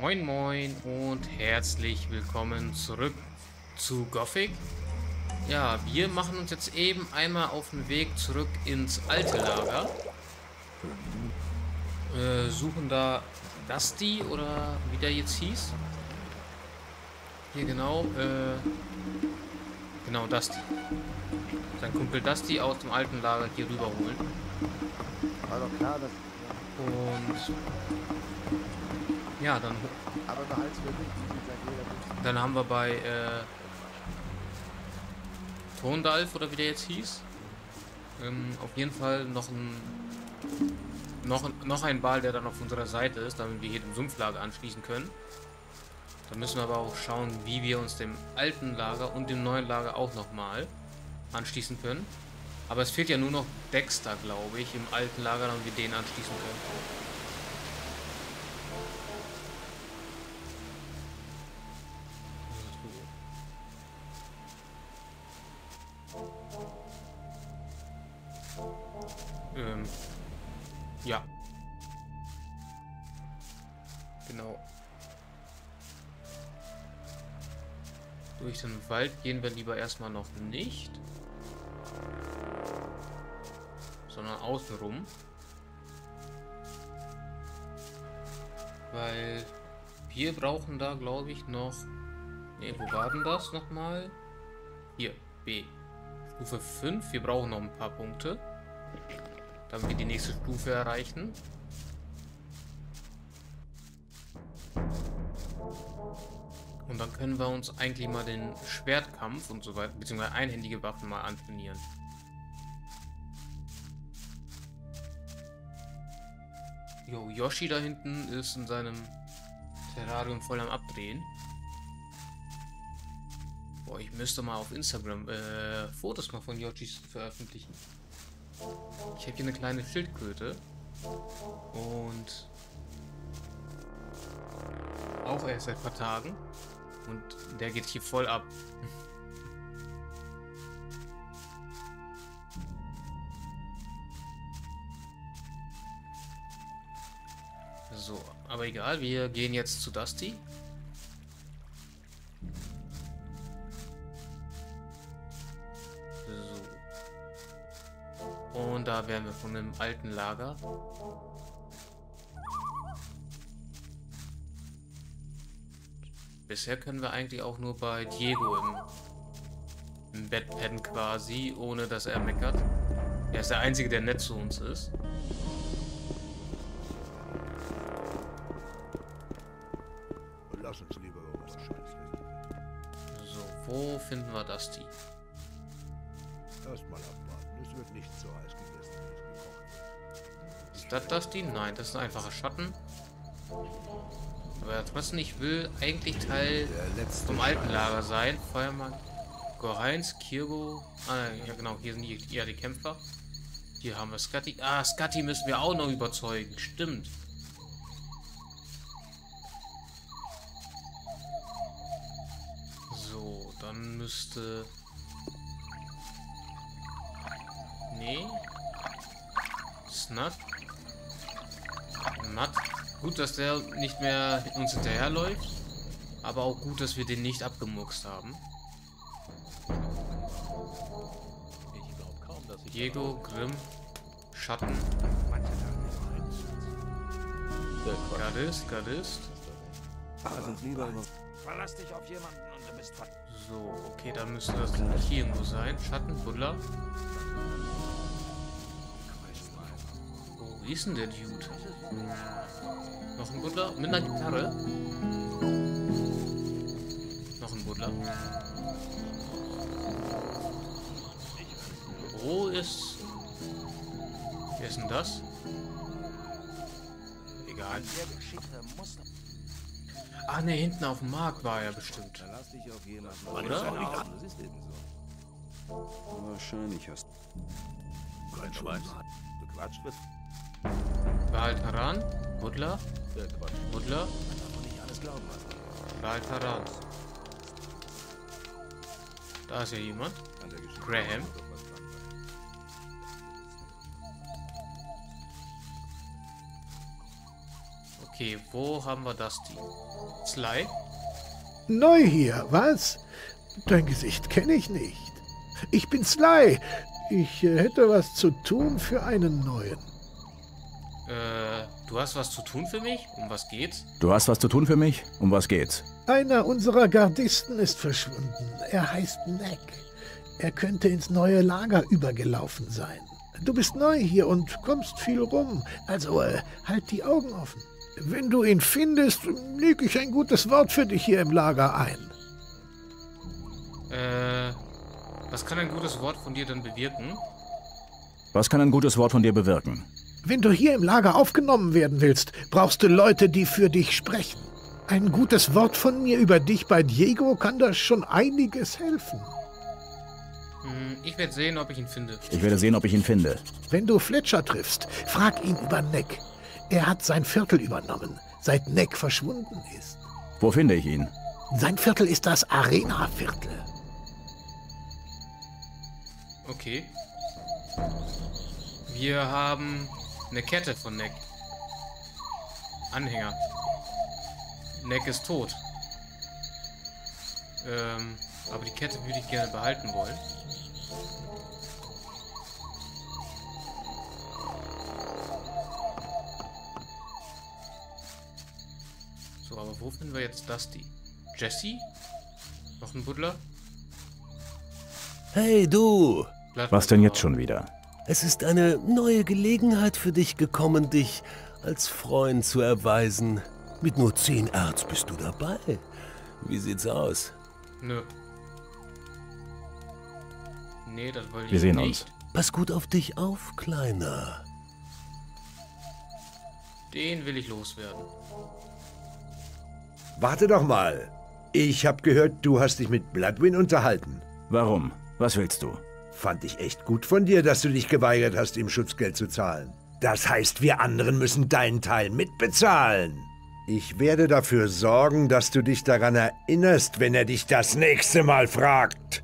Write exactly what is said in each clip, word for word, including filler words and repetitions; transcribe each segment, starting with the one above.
Moin Moin und herzlich willkommen zurück zu Gothic. Ja, wir machen uns jetzt eben einmal auf den Weg zurück ins alte Lager. Äh, suchen da Dusty oder wie der jetzt hieß. Hier genau, äh, genau Dusty. Sein Kumpel Dusty aus dem alten Lager hier rüber holen. War doch klar, dass... Und... Ja, dann. Aber dann haben wir bei äh, Tondalf oder wie der jetzt hieß. Ähm, auf jeden Fall noch ein noch, noch ein Ball, der dann auf unserer Seite ist, damit wir hier dem Sumpflager anschließen können. Da müssen wir aber auch schauen, wie wir uns dem alten Lager und dem neuen Lager auch nochmal anschließen können. Aber es fehlt ja nur noch Dexter, glaube ich, im alten Lager, damit wir den anschließen können. Ähm, ja. Genau. Durch den Wald gehen wir lieber erstmal noch nicht. Sondern außenrum. Weil wir brauchen da, glaube ich, noch... Ne, wo war denn das nochmal? Hier, B. Stufe fünf. Wir brauchen noch ein paar Punkte, damit wir die nächste Stufe erreichen. Und dann können wir uns eigentlich mal den Schwertkampf und so weiter, beziehungsweise einhändige Waffen mal antrainieren. Jo, Yoshi da hinten ist in seinem Terrarium voll am Abdrehen. Boah, ich müsste mal auf Instagram äh, Fotos mal von Yoshis veröffentlichen. Ich habe hier eine kleine Schildkröte und auch erst seit ein paar Tagen und der geht hier voll ab. So, aber egal, wir gehen jetzt zu Dusty. Und da wären wir von dem alten Lager. Bisher können wir eigentlich auch nur bei Diego im, im Bett pennen quasi, ohne dass er meckert. Er ist der Einzige, der nett zu uns ist. Lass uns lieber irgendwas Schönes essen. So, wo finden wir das Tier? Erstmal abwarten, es wird nicht so heiß gegessen, wie es gekocht wird. Ist das das die? Nein, das ist ein einfacher Schatten. Aber trotzdem, ich will eigentlich Teil vom alten Lager sein. Feuermann, Goreins, Kirgo. Ah, ja genau, hier sind die, ja, die Kämpfer. Hier haben wir Skati. Ah, Skati müssen wir auch noch überzeugen, stimmt. So, dann müsste... Nee. Snuff. Matt. Gut, dass der nicht mehr uns hinterherläuft. Aber auch gut, dass wir den nicht abgemuxt haben. Ich glaub kaum, dass ich Diego, Grimm, Schatten. Gardist, Gardist. Verlass dich auf jemanden und du bist verlassen. So, okay, dann müsste das hier irgendwo sein. Schatten, Buddler. Wie ist denn der Dude? Noch ein Buddler? Mit einer Gitarre? Noch ein Buddler? Wo ist... Wer ist denn das? Egal. Ah ne, hinten auf dem Markt war er bestimmt. Oder? Wahrscheinlich hast du... Kein Schweiß. Bequatscht wird. Behalt Haran, Buddler, Buddler, Behalt Haran. Da ist ja jemand. Graham. Okay, wo haben wir Dusty? Sly? Neu hier, was? Dein Gesicht kenne ich nicht. Ich bin Sly. Ich hätte was zu tun für einen neuen. Äh, du hast was zu tun für mich? Um was geht's? Du hast was zu tun für mich? Um was geht's? Einer unserer Gardisten ist verschwunden. Er heißt Nek. Er könnte ins neue Lager übergelaufen sein. Du bist neu hier und kommst viel rum. Also äh, halt die Augen offen. Wenn du ihn findest, lege ich ein gutes Wort für dich hier im Lager ein. Äh, was kann ein gutes Wort von dir denn bewirken? Was kann ein gutes Wort von dir bewirken? Wenn du hier im Lager aufgenommen werden willst, brauchst du Leute, die für dich sprechen. Ein gutes Wort von mir über dich bei Diego kann da schon einiges helfen. Ich werde sehen, ob ich ihn finde. Ich werde sehen, ob ich ihn finde. Wenn du Fletcher triffst, frag ihn über Nek. Er hat sein Viertel übernommen, seit Nek verschwunden ist. Wo finde ich ihn? Sein Viertel ist das Arena-Viertel. Okay. Wir haben eine Kette von Nek. Anhänger. Nek ist tot. Ähm, aber die Kette würde ich gerne behalten wollen. So, aber wo finden wir jetzt Dusty? Jesse? Noch ein Buddler? Hey, du! Bleib Was denn jetzt schon wieder? Es ist eine neue Gelegenheit für dich gekommen, dich als Freund zu erweisen. Mit nur zehn Erz bist du dabei. Wie sieht's aus? Nö. Nee, das wollte ich nicht. Wir sehen uns. Pass gut auf dich auf, Kleiner. Den will ich loswerden. Warte doch mal. Ich habe gehört, du hast dich mit Bloodwin unterhalten. Warum? Was willst du? Fand ich echt gut von dir, dass du dich geweigert hast, ihm Schutzgeld zu zahlen. Das heißt, wir anderen müssen deinen Teil mitbezahlen. Ich werde dafür sorgen, dass du dich daran erinnerst, wenn er dich das nächste Mal fragt.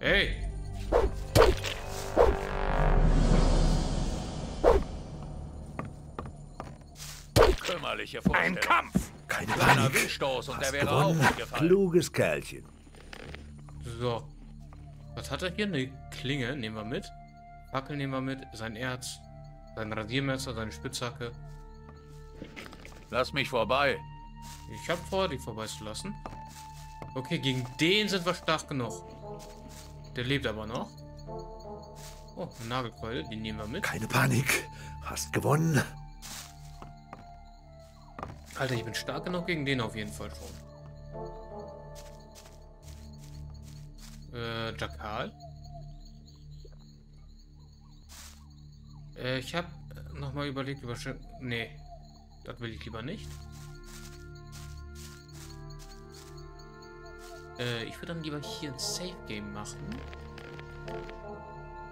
Hey! Kümmerliche Vorstellung. Ein Kampf! Kein Windstoß und er wäre auch umgefallen. Kluges Kerlchen. So. Was hat er hier? Eine Klinge nehmen wir mit. Fackel nehmen wir mit. Sein Erz. Sein Radiermesser. Seine Spitzhacke. Lass mich vorbei. Ich hab vor, dich vorbeizulassen. Okay, gegen den sind wir stark genug. Der lebt aber noch. Oh, eine Nagelkeule, die nehmen wir mit. Keine Panik, hast gewonnen. Alter, ich bin stark genug gegen den auf jeden Fall schon. Äh, Jackal. Äh, ich habe nochmal überlegt, über... Nee, das will ich lieber nicht. Ich würde dann lieber hier ein Safe-Game machen.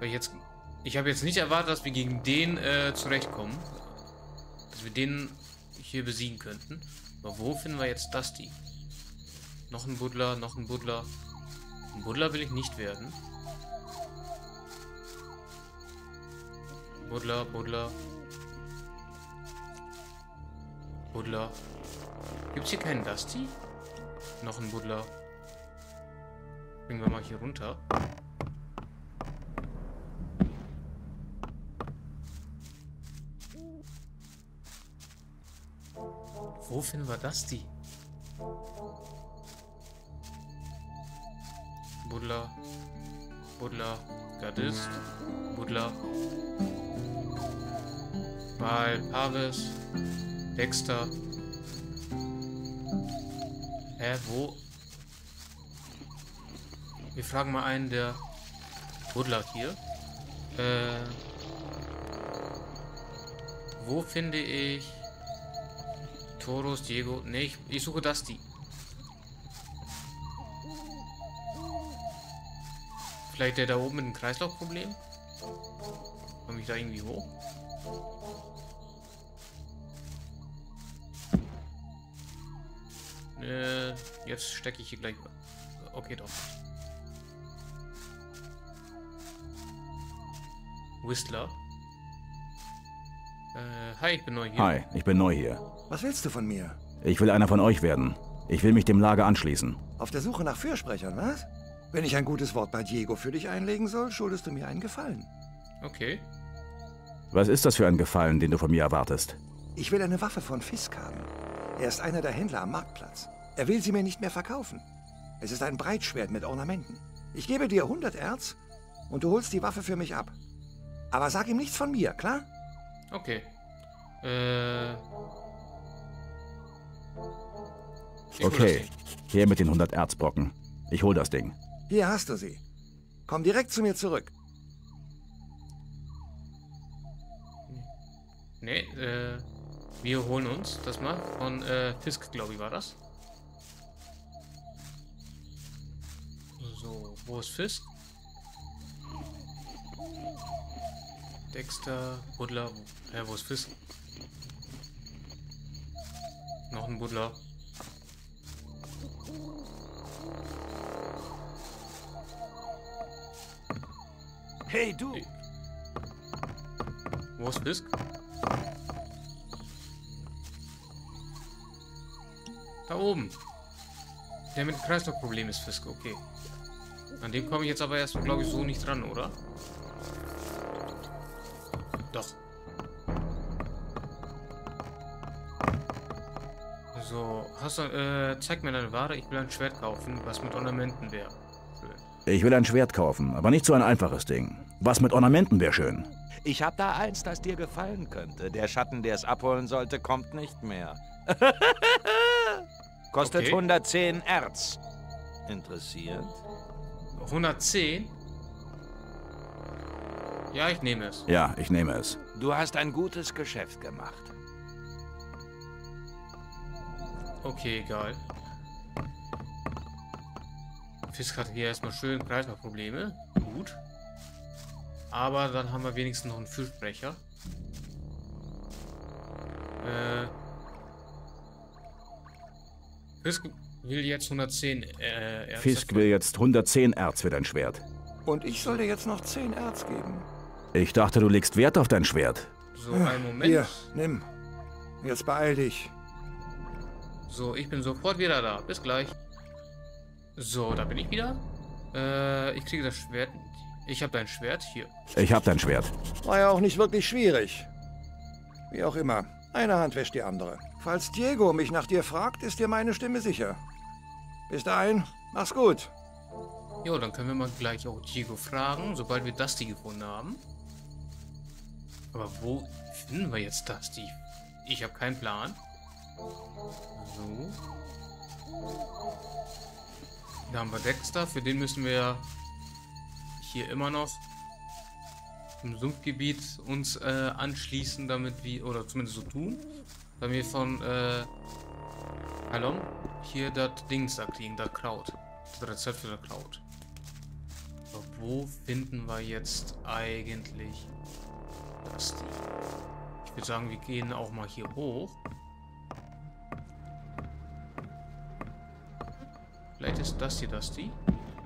Weil jetzt, ich habe jetzt nicht erwartet, dass wir gegen den äh, zurechtkommen. Dass wir den hier besiegen könnten. Aber wo finden wir jetzt Dusty? Noch ein Buddler, noch ein Buddler. Ein Buddler will ich nicht werden. Buddler, Buddler. Buddler. Gibt es hier keinen Dusty? Noch ein Buddler. Bringen wir mal hier runter. Wo finden wir Dusty? Buddler. Buddler. Gardist. Buddler. Mal Paris. Dexter. Hä, wo? Wir fragen mal einen der Buddler hier. Äh, wo finde ich Thorus, Diego? Ne, ich, ich suche Dusty. Vielleicht der da oben mit dem Kreislaufproblem? Komme ich da irgendwie hoch? Äh, jetzt stecke ich hier gleich. Okay, doch. Whistler. Äh, hi, ich bin neu hier. Hi, ich bin neu hier. Was willst du von mir? Ich will einer von euch werden. Ich will mich dem Lager anschließen. Auf der Suche nach Fürsprechern, was? Wenn ich ein gutes Wort bei Diego für dich einlegen soll, schuldest du mir einen Gefallen. Okay. Was ist das für ein Gefallen, den du von mir erwartest? Ich will eine Waffe von Fisk haben. Er ist einer der Händler am Marktplatz. Er will sie mir nicht mehr verkaufen. Es ist ein Breitschwert mit Ornamenten. Ich gebe dir hundert Erz und du holst die Waffe für mich ab. Aber sag ihm nichts von mir, klar? Okay. Äh... Okay, hier mit den hundert Erzbrocken. Ich hol das Ding. Hier hast du sie. Komm direkt zu mir zurück. Nee, äh, wir holen uns das mal von äh, Fisk, glaube ich, war das. So, wo ist Fisk? Dexter, Buddler, äh, wo ist Fisk? Noch ein Buddler. Hey, du! Hey. Wo ist Fisk? Da oben. Der mit dem Kreislaufproblem ist Fisk, okay. An dem komme ich jetzt aber erstmal, glaube ich, so nicht dran, oder? Doch. So, hast du, äh, zeig mir deine Ware, ich will ein Schwert kaufen, was mit Ornamenten wäre. Ich will ein Schwert kaufen, aber nicht so ein einfaches Ding. Was mit Ornamenten wäre schön. Ich hab da eins, das dir gefallen könnte. Der Schatten, der es abholen sollte, kommt nicht mehr. Kostet okay. hundertzehn Erz. Interessiert? hundertzehn? Ja, ich nehme es. Ja, ich nehme es. Du hast ein gutes Geschäft gemacht. Okay, egal. Fisk hat hier erstmal schön Kreislaufprobleme. Gut. Aber dann haben wir wenigstens noch einen Fürsprecher. Äh. Fisk will jetzt hundertzehn Erz. Fisk will jetzt hundertzehn Erz für dein Schwert. Und ich soll dir jetzt noch zehn Erz geben. Ich dachte, du legst Wert auf dein Schwert. So, einen Moment. Hier, nimm. Jetzt beeil dich. So, ich bin sofort wieder da. Bis gleich. So, da bin ich wieder. Äh, ich kriege das Schwert. Ich habe dein Schwert hier. Ich habe dein Schwert. War ja auch nicht wirklich schwierig. Wie auch immer. Eine Hand wäscht die andere. Falls Diego mich nach dir fragt, ist dir meine Stimme sicher. Bis dahin, mach's gut. Jo, dann können wir mal gleich auch Diego fragen, sobald wir Dusty gefunden haben. Aber wo finden wir jetzt Dusty? Ich habe keinen Plan. So. Da haben wir Dexter, für den müssen wir hier immer noch im Sumpfgebiet uns äh, anschließen, damit wir, oder zumindest so tun, damit wir von äh, Hallo, hier das Dings da kriegen, das Kraut. Das Rezept für das Kraut. Aber wo finden wir jetzt eigentlich das Ding? Ich würde sagen, wir gehen auch mal hier hoch. Vielleicht ist das hier Dusty.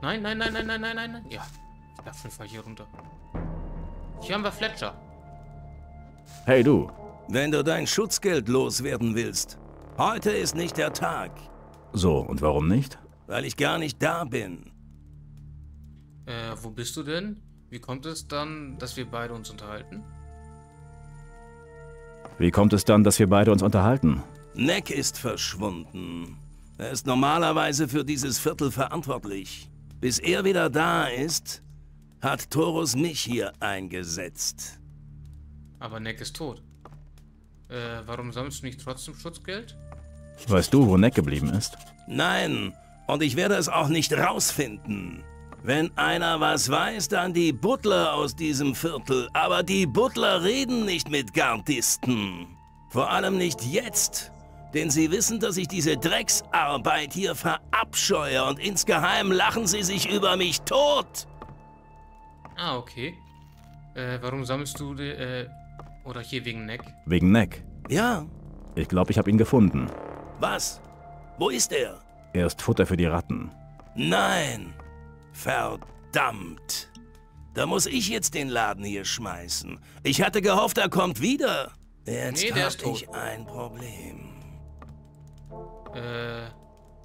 Nein, nein, nein, nein, nein, nein, nein, nein. Ja, ich dachte, ich fahre hier runter. Hier haben wir Fletcher. Hey du. Wenn du dein Schutzgeld loswerden willst. Heute ist nicht der Tag. So, und warum nicht? Weil ich gar nicht da bin. Äh, wo bist du denn? Wie kommt es dann, dass wir beide uns unterhalten? Wie kommt es dann, dass wir beide uns unterhalten? Nek ist verschwunden. Er ist normalerweise für dieses Viertel verantwortlich. Bis er wieder da ist, hat Thorus mich hier eingesetzt. Aber Nek ist tot. Äh, warum sammelst du nicht trotzdem Schutzgeld? Weißt du, wo Nek geblieben ist? Nein, und ich werde es auch nicht rausfinden. Wenn einer was weiß, dann die Butler aus diesem Viertel. Aber die Butler reden nicht mit Gardisten. Vor allem nicht jetzt. Denn sie wissen, dass ich diese Drecksarbeit hier verabscheue und insgeheim lachen sie sich über mich tot. Ah, okay. Äh, warum sammelst du, äh, oder hier wegen Nek? Wegen Nek? Ja. Ich glaube, ich habe ihn gefunden. Was? Wo ist er? Er ist Futter für die Ratten. Nein. Verdammt. Da muss ich jetzt den Laden hier schmeißen. Ich hatte gehofft, er kommt wieder. Jetzt nee, der hab ist tot. Ich ein Problem. Äh,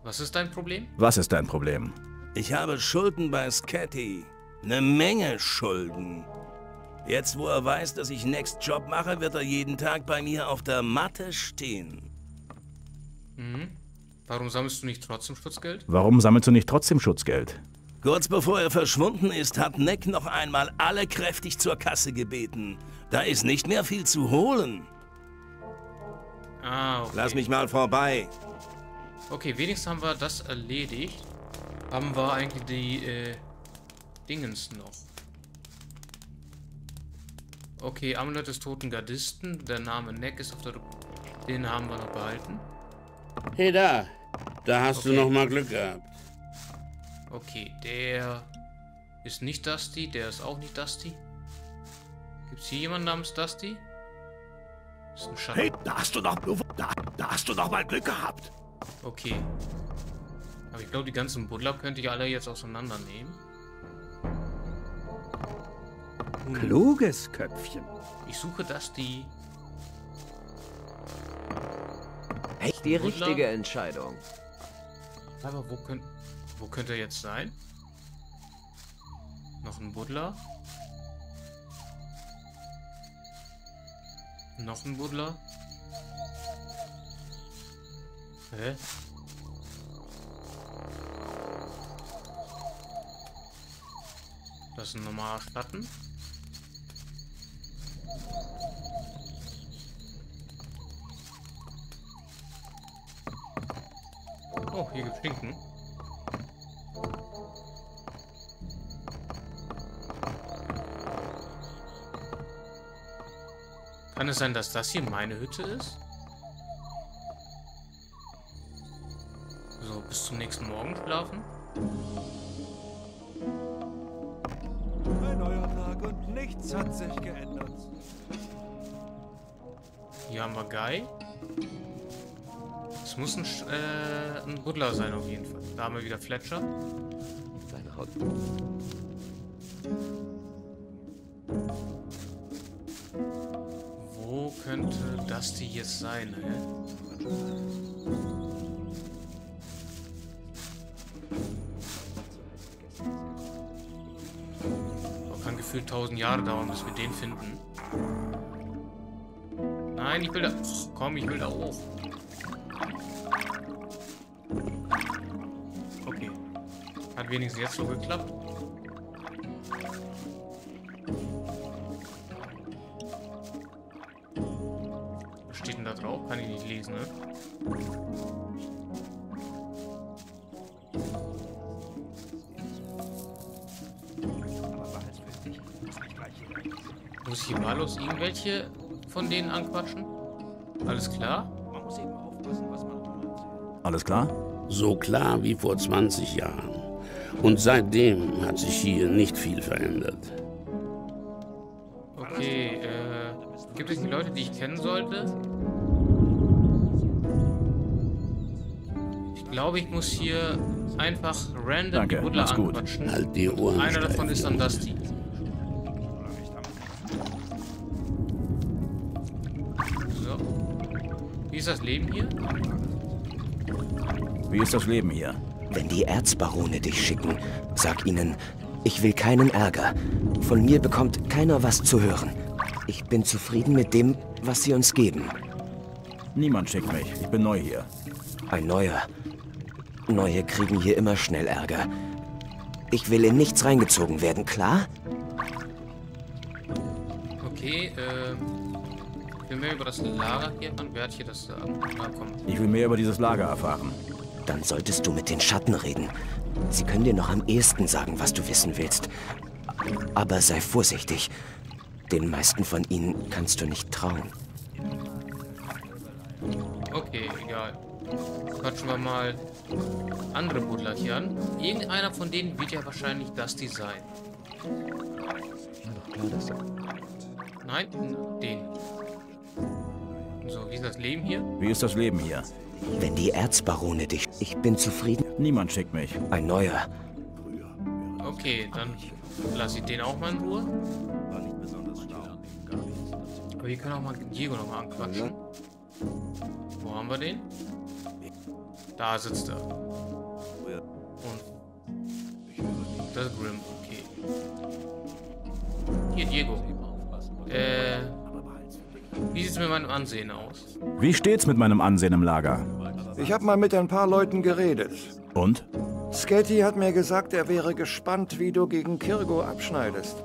was ist dein Problem? Was ist dein Problem? Ich habe Schulden bei Scatty. Eine Menge Schulden. Jetzt, wo er weiß, dass ich Next Job mache, wird er jeden Tag bei mir auf der Matte stehen. Mhm. Warum sammelst du nicht trotzdem Schutzgeld? Warum sammelst du nicht trotzdem Schutzgeld? Kurz bevor er verschwunden ist, hat Nek noch einmal alle kräftig zur Kasse gebeten. Da ist nicht mehr viel zu holen. Ah, okay. Lass mich mal vorbei. Okay, wenigstens haben wir das erledigt. Haben wir eigentlich die äh, Dingens noch. Okay, Amulett des Toten Gardisten. Der Name Nek ist auf der... Den haben wir noch behalten. Hey da, da hast okay. du noch mal Glück gehabt. Okay, der ist nicht Dusty, der ist auch nicht Dusty. Gibt's hier jemanden namens Dusty? Das ist ein Schatten. Hey, da hast du noch, da, da hast du noch mal Glück gehabt. Okay. Aber ich glaube, die ganzen Buddler könnte ich alle jetzt auseinandernehmen. Hm. Kluges Köpfchen. Ich suche Dusty. Echt die richtige Entscheidung. Aber wo, könnt, wo könnte er jetzt sein? Noch ein Buddler? Noch ein Buddler? Hä? Das ist ein normaler Schatten. Oh, hier gibt's Schinken. Kann es sein, dass das hier meine Hütte ist? So, bis zum nächsten Morgen schlafen. Ein neuer Tag und nichts hat sich geändert. Hier haben wir Guy. Es muss ein, äh, ein Buddler sein auf jeden Fall. Da haben wir wieder Fletcher. Seine Haut. Wo könnte das die jetzt sein? Hä? Das kann gefühlt tausend Jahre dauern, bis wir den finden. Nein, ich will da... Pff, komm, ich will da hoch. Wenigstens jetzt so geklappt. Was steht denn da drauf? Kann ich nicht lesen, ne? Muss ich wahllos irgendwelche von denen anquatschen? Alles klar? Man muss eben aufpassen, was man tut. Alles klar? So klar wie vor zwanzig Jahren. Und seitdem hat sich hier nicht viel verändert. Okay, äh, gibt es die Leute, die ich kennen sollte? Ich glaube, ich muss hier einfach random Danke, die Buddler anquatschen. Halt die Ohren Einer davon steif, ist dann Dusty. So. Wie ist das Leben hier? Wie ist das Leben hier? Wenn die Erzbarone dich schicken, sag ihnen, ich will keinen Ärger. Von mir bekommt keiner was zu hören. Ich bin zufrieden mit dem, was sie uns geben. Niemand schickt mich. Ich bin neu hier. Ein Neuer. Neue kriegen hier immer schnell Ärger. Ich will in nichts reingezogen werden, klar? Okay, äh... ich will mehr über das Lager erfahren. Wer hat hier das Lager? Ich will mehr über dieses Lager erfahren. Dann solltest du mit den Schatten reden. Sie können dir noch am ehesten sagen, was du wissen willst. Aber sei vorsichtig. Den meisten von ihnen kannst du nicht trauen. Okay, egal. Quatschen wir mal andere Buddler hier an. Irgendeiner von denen wird ja wahrscheinlich Dusty sein. Nein, den. So, wie ist das Leben hier? Wie ist das Leben hier? Wenn die Erzbarone dich... Ich bin zufrieden. Niemand schickt mich. Ein Neuer. Okay, dann lasse ich den auch mal in Ruhe. Aber hier kann auch mal Diego noch mal anquatschen. Wo haben wir den? Da sitzt er. Und das ist Grimm, okay. Hier, Diego. Äh, wie sieht's mit meinem Ansehen aus? Wie steht's mit meinem Ansehen im Lager? Ich habe mal mit ein paar Leuten geredet. Und? Skati hat mir gesagt, er wäre gespannt, wie du gegen Kirgo abschneidest.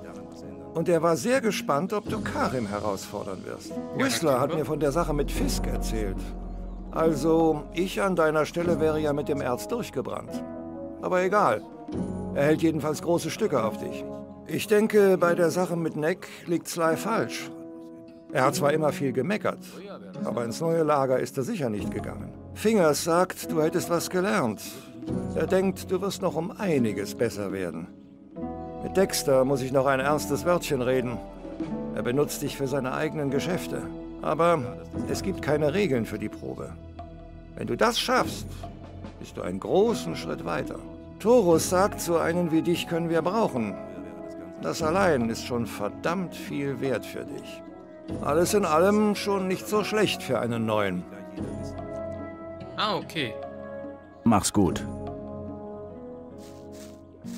Und er war sehr gespannt, ob du Karim herausfordern wirst. Whistler hat mir von der Sache mit Fisk erzählt. Also, ich an deiner Stelle wäre ja mit dem Erz durchgebrannt. Aber egal. Er hält jedenfalls große Stücke auf dich. Ich denke, bei der Sache mit Nek liegt Sly falsch. Er hat zwar immer viel gemeckert, aber ins neue Lager ist er sicher nicht gegangen. Fingers sagt, du hättest was gelernt. Er denkt, du wirst noch um einiges besser werden. Mit Dexter muss ich noch ein ernstes Wörtchen reden. Er benutzt dich für seine eigenen Geschäfte. Aber es gibt keine Regeln für die Probe. Wenn du das schaffst, bist du einen großen Schritt weiter. Thorus sagt, so einen wie dich können wir brauchen. Das allein ist schon verdammt viel wert für dich. Alles in allem schon nicht so schlecht für einen Neuen. Ah, okay. Mach's gut.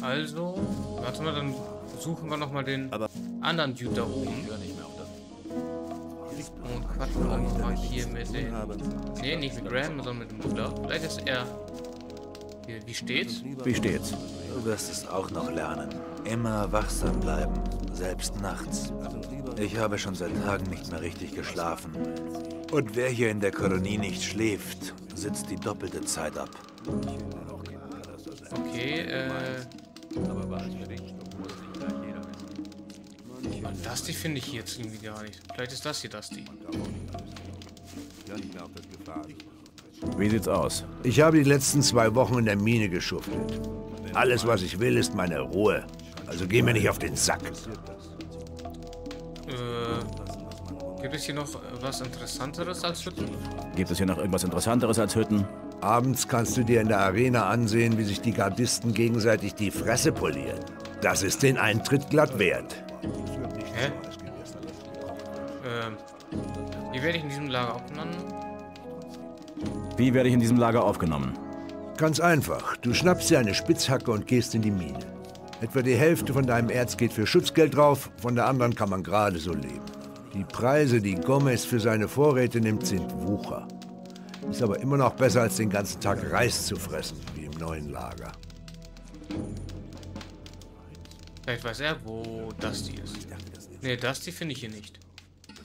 Also, warte mal, dann suchen wir nochmal den anderen Dude da oben. Und quatschen wir nochmal hier mit den... Ne, nicht mit Graham, sondern mit dem Bruder. Vielleicht ist er... Hier, wie steht's? Wie steht's? Du wirst es auch noch lernen. Immer wachsam bleiben, selbst nachts. Ich habe schon seit Tagen nicht mehr richtig geschlafen. Und wer hier in der Kolonie nicht schläft, sitzt die doppelte Zeit ab. Okay, äh... Und Dusty finde ich jetzt irgendwie gar nicht. Vielleicht ist das hier Dusty. Wie sieht's aus? Ich habe die letzten zwei Wochen in der Mine geschuftet. Alles, was ich will, ist meine Ruhe. Also geh mir nicht auf den Sack. Äh, gibt es hier noch was Interessanteres als Hütten? Gibt es hier noch irgendwas Interessanteres als Hütten? Abends kannst du dir in der Arena ansehen, wie sich die Gardisten gegenseitig die Fresse polieren. Das ist den Eintritt glatt wert. Hä? Ähm, wie werde ich in diesem Lager aufgenommen? Wie werde ich in diesem Lager aufgenommen? Ganz einfach. Du schnappst dir eine Spitzhacke und gehst in die Mine. Etwa die Hälfte von deinem Erz geht für Schutzgeld drauf, von der anderen kann man gerade so leben. Die Preise, die Gomez für seine Vorräte nimmt, sind Wucher. Ist aber immer noch besser, als den ganzen Tag Reis zu fressen, wie im neuen Lager. Vielleicht weiß er, wo Dusty ist. Ne, Dusty finde ich hier nicht.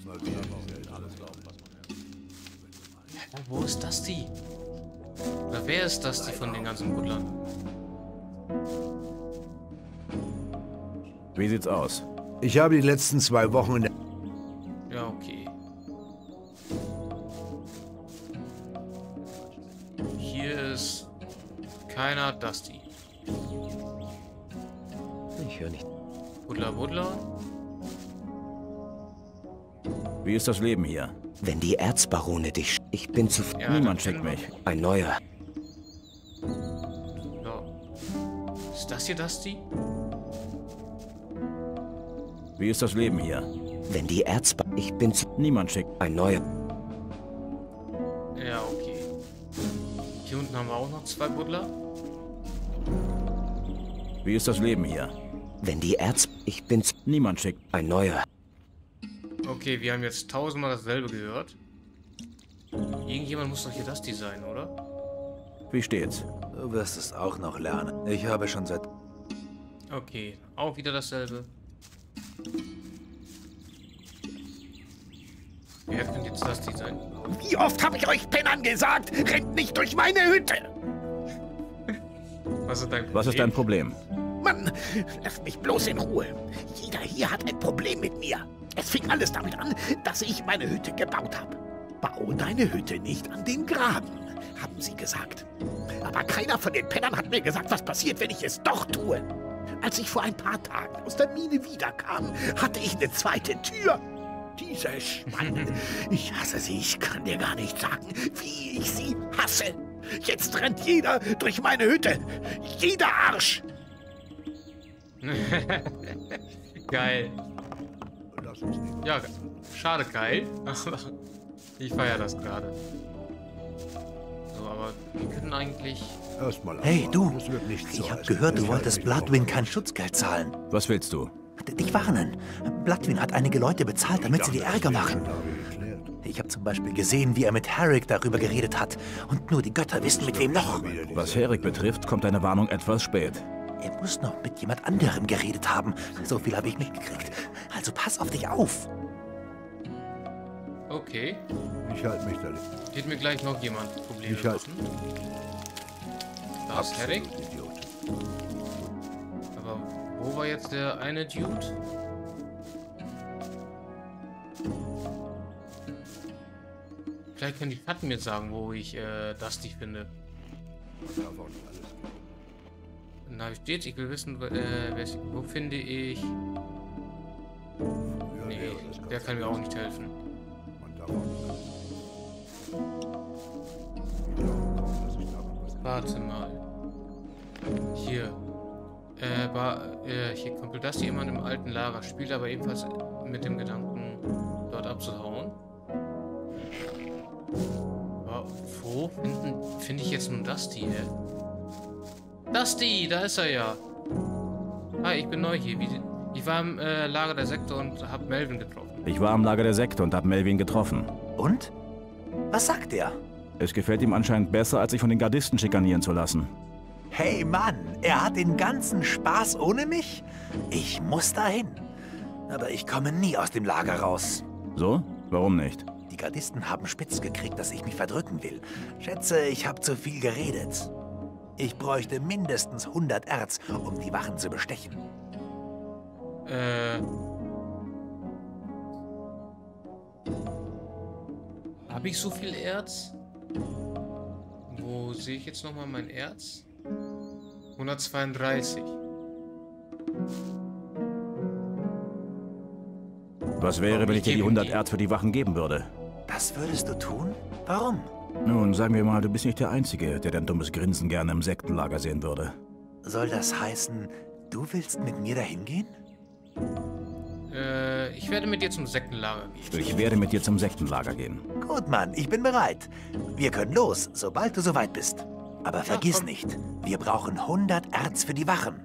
Ja, wo ist Dusty? Oder wer ist Dusty von den ganzen Butlern? Wie sieht's aus? Ich habe die letzten zwei Wochen in der... Ja, okay. Hier ist keiner Dusty. Ich höre nicht. Buddler, Buddler. Wie ist das Leben hier? Wenn die Erzbarone dich... Ich bin zu... Ja, niemand schickt mich. Ein neuer. So. Ist das hier Dusty? Wie ist das Leben hier? Wenn die Erzbar... Ich bin zu... Niemand schickt... Ein neuer. Ja, okay. Hier unten haben wir auch noch zwei Buddler. Wie ist das Leben hier? Wenn die Erz... Ich bin's... Niemand schickt... Ein neuer. Okay, wir haben jetzt tausendmal dasselbe gehört. Irgendjemand muss doch hier das Design, oder? Wie steht's? Du wirst es auch noch lernen. Ich habe schon seit... Okay, auch wieder dasselbe. Wer könnte jetzt das Design? Wie oft habe ich euch Pennern gesagt? Rennt nicht durch meine Hütte! Was ist dein Problem? Was ist dein Problem? Mann, lass mich bloß in Ruhe. Jeder hier hat ein Problem mit mir. Es fing alles damit an, dass ich meine Hütte gebaut habe. Bau deine Hütte nicht an den Graben, haben sie gesagt. Aber keiner von den Pennern hat mir gesagt, was passiert, wenn ich es doch tue. Als ich vor ein paar Tagen aus der Mine wiederkam, hatte ich eine zweite Tür. Diese Schweine, ich hasse sie, ich kann dir gar nicht sagen, wie ich sie hasse. Jetzt rennt jeder durch meine Hütte. Jeder Arsch. Geil. Ja, Schade, Guy. Aber ich feiere das gerade. So, aber wir können eigentlich... Erstmal hey, du! Ich habe gehört, du wolltest Bloodwin kein Schutzgeld zahlen. Was willst du? Dich warnen. Bloodwin hat einige Leute bezahlt, damit sie dir Ärger machen. Ich habe zum Beispiel gesehen, wie er mit Herrick darüber geredet hat. Und nur die Götter wissen, mit wem noch. Was Herrick betrifft, kommt deine Warnung etwas spät. Er muss noch mit jemand anderem geredet haben. So viel habe ich mitgekriegt. Also pass auf dich auf. Okay. Ich halte mich da nicht. Geht mir gleich noch jemand Probleme ich halt. Da ist Herrick. Aber wo war jetzt der eine Dude? Vielleicht können die Patten mir sagen, wo ich äh, Dusty finde. Dann habe ich stets, ich will wissen, äh, wo finde ich... Nee, der kann mir auch nicht helfen. Warte mal. Hier. Äh, war, äh, hier kommt Dusty immer in einem alten Lager, spielt aber ebenfalls mit dem Gedanken, dort abzuhauen. Aber wo finde find ich jetzt nun Dusty, ey? Dusty, da ist er ja. Hi, ich bin neu hier. Ich war im äh, Lager der Sekte und hab Melvin getroffen. Ich war im Lager der Sekte und hab Melvin getroffen. Und? Was sagt er? Es gefällt ihm anscheinend besser, als sich von den Gardisten schikanieren zu lassen. Hey Mann, er hat den ganzen Spaß ohne mich? Ich muss dahin. Aber ich komme nie aus dem Lager raus. So? Warum nicht? Die Gardisten haben spitz gekriegt, dass ich mich verdrücken will. Schätze, ich habe zu viel geredet. Ich bräuchte mindestens hundert Erz, um die Wachen zu bestechen. Äh... Habe ich so viel Erz? Wo sehe ich jetzt nochmal mein Erz? hundertzweiunddreißig. Was wäre, wenn ich dir die hundert Erz für die Wachen geben würde? Das würdest du tun? Warum? Nun, sagen wir mal, du bist nicht der Einzige, der dein dummes Grinsen gerne im Sektenlager sehen würde. Soll das heißen, du willst mit mir dahin gehen? Äh, ich werde mit dir zum Sektenlager gehen. Ich werde mit dir zum Sektenlager gehen. Gut, Mann, ich bin bereit. Wir können los, sobald du soweit bist. Aber vergiss Ach, nicht, wir brauchen hundert Erz für die Wachen.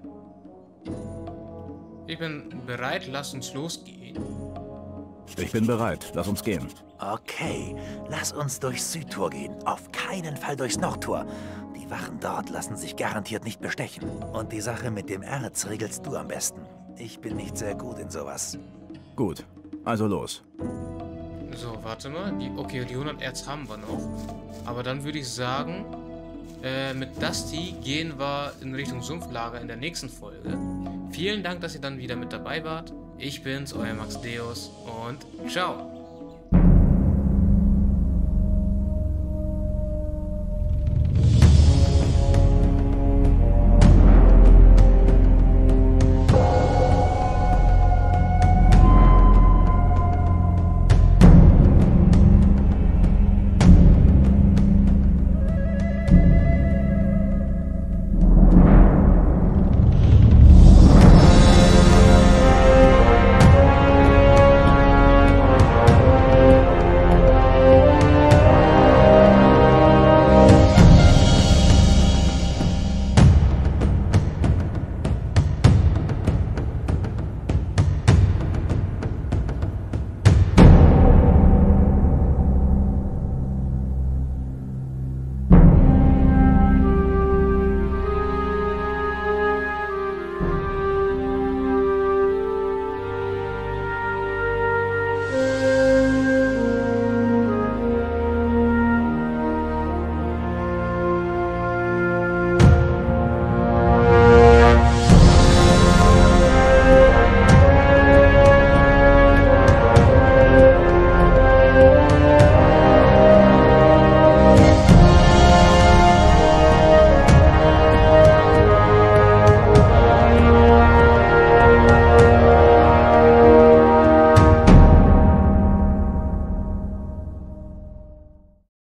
Ich bin bereit, lass uns losgehen. Ich bin bereit. Lass uns gehen. Okay. Lass uns durch Südtor gehen. Auf keinen Fall durchs Nordtor. Die Wachen dort lassen sich garantiert nicht bestechen. Und die Sache mit dem Erz regelst du am besten. Ich bin nicht sehr gut in sowas. Gut. Also los. So, warte mal. Die, okay, die hundert Erz haben wir noch. Aber dann würde ich sagen, äh, mit Dusty gehen wir in Richtung Sumpflager in der nächsten Folge. Vielen Dank, dass ihr dann wieder mit dabei wart. Ich bin's, euer Max Deus und ciao!